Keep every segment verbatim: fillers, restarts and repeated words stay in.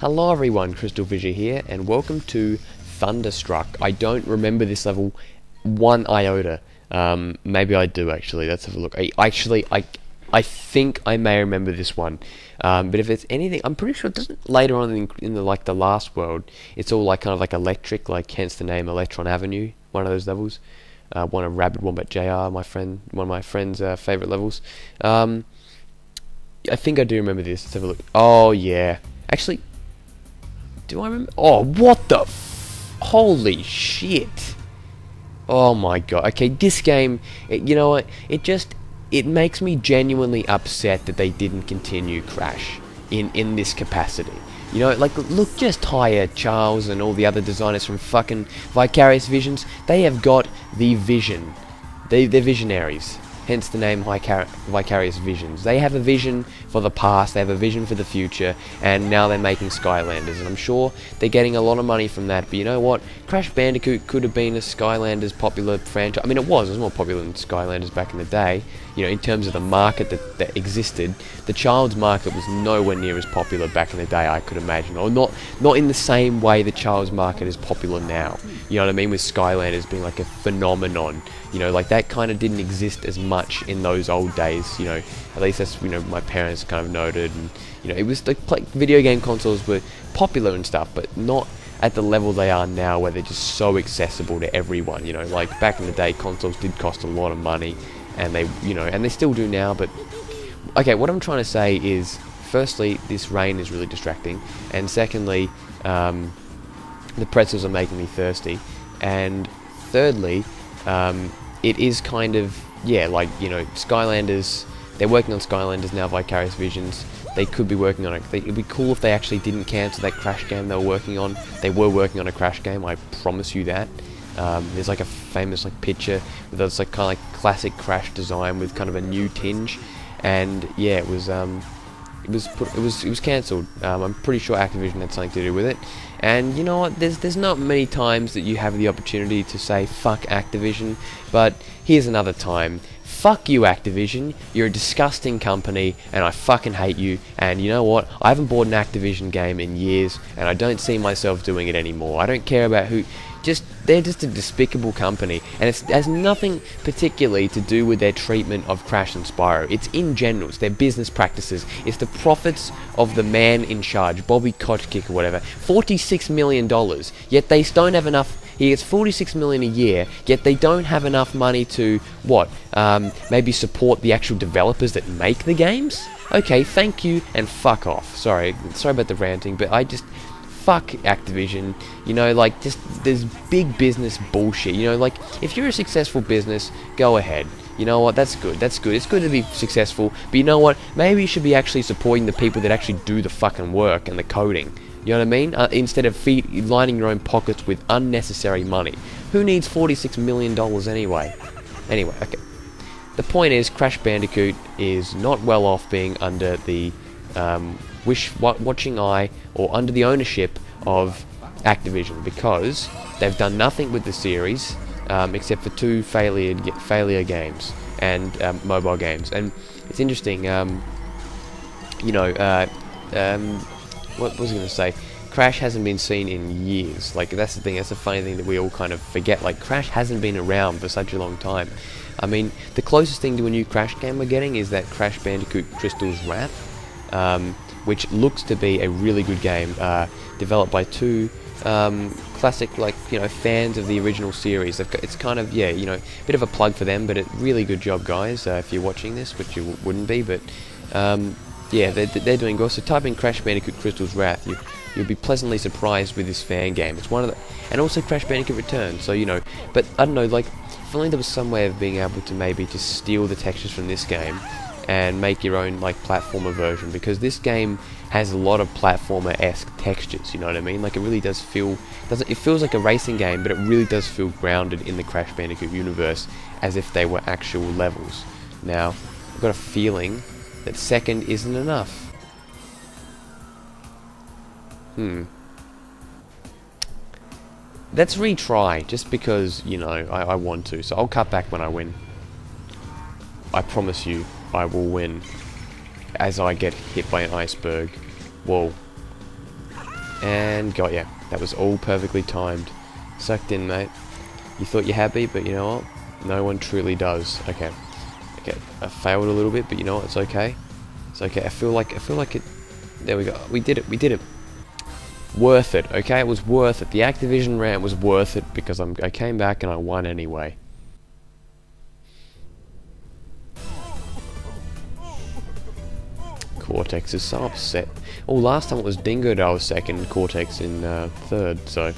Hello everyone, CrystalFissure here, and welcome to Thunderstruck. I don't remember this level one iota. Um, maybe I do actually. Let's have a look. I, actually, I, I think I may remember this one. Um, but if it's anything, I'm pretty sure it doesn't. Later on in, in the like the last world, it's all like kind of like electric, like hence the name Electron Avenue. One of those levels. Uh, one of Rabid Wombat J R, my friend, one of my friend's uh, favorite levels. Um, I think I do remember this. Let's have a look. Oh yeah, actually. Do I remember? Oh, what the f... Holy shit. Oh my god. Okay, this game, it, you know what? It just... It makes me genuinely upset that they didn't continue Crash in, in this capacity. You know, like, look, just hire Charles and all the other designers from fucking Vicarious Visions. They have got the vision. They, they're visionaries. Hence the name Vicar Vicarious Visions. They have a vision for the past, they have a vision for the future, and now they're making Skylanders. And I'm sure they're getting a lot of money from that, but you know what? Crash Bandicoot could have been a Skylanders popular franchise. I mean, it was. It was more popular than Skylanders back in the day. You know, in terms of the market that, that existed, the child's market was nowhere near as popular back in the day, I could imagine. Or not, not in the same way the child's market is popular now. You know what I mean? With Skylanders being like a phenomenon. You know, like that kind of didn't exist as much. much in those old days, you know, at least that's, you know, my parents kind of noted, and, you know, it was like play, video game consoles were popular and stuff, but not at the level they are now where they're just so accessible to everyone, you know, like back in the day consoles did cost a lot of money, and they, you know, and they still do now, but, okay, what I'm trying to say is, firstly, this rain is really distracting, and secondly, um, the pretzels are making me thirsty, and thirdly, um, it is kind of, yeah, like, you know, Skylanders, they're working on Skylanders now, Vicarious Visions, they could be working on it, they, it'd be cool if they actually didn't cancel that Crash game they were working on, they were working on a Crash game, I promise you that, um, there's like a famous like picture, with those like kind of like classic Crash design with kind of a new tinge, and yeah, it was, um, it was put, it was, it was cancelled, um, I'm pretty sure Activision had something to do with it, and you know what, there's, there's not many times that you have the opportunity to say fuck Activision, but here's another time. Fuck you, Activision, you're a disgusting company, and I fucking hate you, and you know what, I haven't bought an Activision game in years, and I don't see myself doing it anymore, I don't care about who, just, they're just a despicable company, and it's, it has nothing particularly to do with their treatment of Crash and Spyro, it's in general, it's their business practices, it's the profits of the man in charge, Bobby Kotick or whatever, forty-six million dollars, yet they don't have enough. He gets forty-six million dollars a year, yet they don't have enough money to, what, um, maybe support the actual developers that make the games? Okay, thank you, and fuck off. Sorry, sorry about the ranting, but I just, fuck Activision, you know, like, just, there's big business bullshit, you know, like, if you're a successful business, go ahead. You know what, that's good, that's good, it's good to be successful, but you know what, maybe you should be actually supporting the people that actually do the fucking work and the coding. You know what I mean? Uh, instead of feed, lining your own pockets with unnecessary money. Who needs forty-six million dollars anyway? Anyway, okay. The point is, Crash Bandicoot is not well off being under the um, wish-watching eye or under the ownership of Activision because they've done nothing with the series um, except for two failure, failure games and um, mobile games. And it's interesting, um, you know... Uh, um, What was I going to say? Crash hasn't been seen in years. Like, that's the thing, that's the funny thing that we all kind of forget. Like, Crash hasn't been around for such a long time. I mean, the closest thing to a new Crash game we're getting is that Crash Bandicoot Crystals Wrath, um, which looks to be a really good game, uh, developed by two um, classic, like, you know, fans of the original series. They've got, it's kind of, yeah, you know, a bit of a plug for them, but a really good job, guys, uh, if you're watching this, which you w wouldn't be, but... Um, Yeah, they're, they're doing well. So type in Crash Bandicoot Crystal's Wrath. You, you'll be pleasantly surprised with this fan game. It's one of the... And also Crash Bandicoot Returns. So, you know... But, I don't know, like... If only there was some way of being able to maybe just steal the textures from this game and make your own, like, platformer version. Because this game has a lot of platformer-esque textures, you know what I mean? Like, it really does feel... doesn't It feels like a racing game, but it really does feel grounded in the Crash Bandicoot universe as if they were actual levels. Now, I've got a feeling... that second isn't enough. Hmm. Let's retry, just because, you know, I, I want to. So I'll cut back when I win. I promise you, I will win. As I get hit by an iceberg. Whoa. And got ya. That was all perfectly timed. Sucked in, mate. You thought you're happy, but you know what? No one truly does. Okay. Okay. I failed a little bit, but you know what? It's okay. It's okay. I feel like I feel like it. There we go. We did it. We did it. Worth it. Okay. It was worth it. The Activision rant was worth it because I'm, I came back and I won anyway. Cortex is so upset. Oh, last time it was Dingo that was second, and Cortex in uh, third. So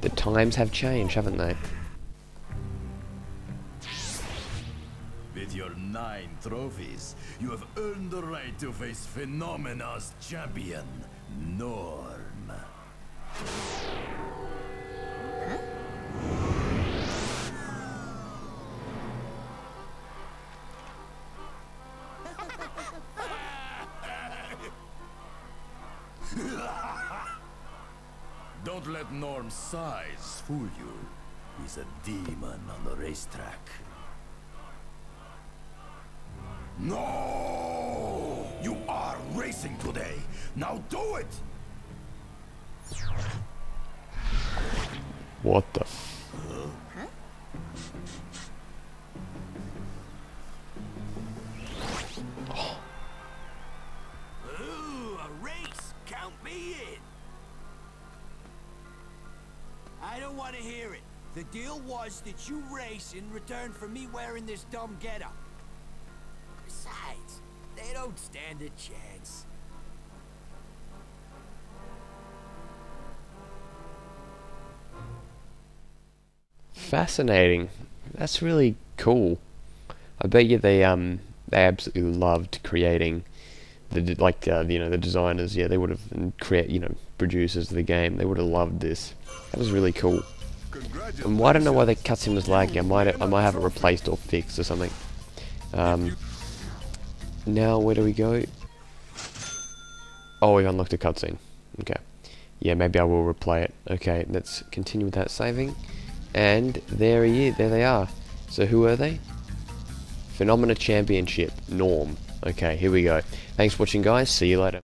the times have changed, haven't they? With your nine trophies, you have earned the right to face Phenomena's champion, Norm. Huh? Don't let Norm's size fool you. He's a demon on the racetrack. No! You are racing today! Now do it! What the f... Huh? Oh. Ooh, a race! Count me in! I don't want to hear it. The deal was that you race in return for me wearing this dumb getup. Besides, they don't stand a chance. Fascinating. That's really cool. I bet you they um they absolutely loved creating the like uh, you know the designers. Yeah, they would have create you know producers of the game. They would have loved this. That was really cool. And why, I don't know why the cutscene was laggy. I might have, I might have it replaced or fixed or something. Um. Now where do we go? Oh, we've unlocked a cutscene. Okay. Yeah, maybe I will replay it. Okay, let's continue with that saving. And there he is. There they are. So who are they? Phenomena Championship. Norm. Okay, here we go. Thanks for watching, guys. See you later.